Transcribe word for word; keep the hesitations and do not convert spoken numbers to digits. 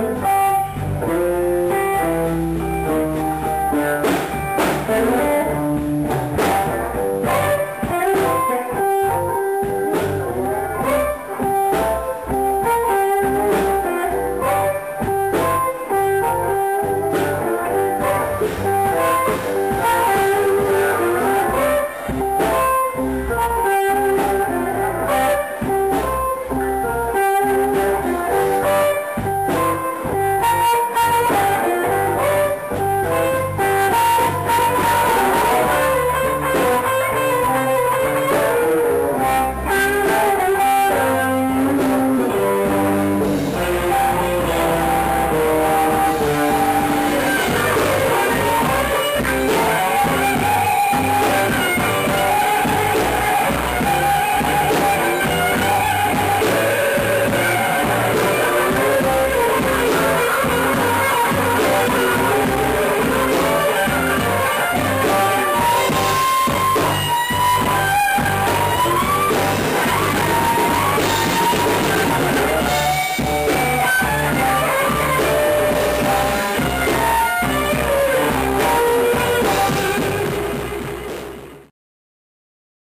time.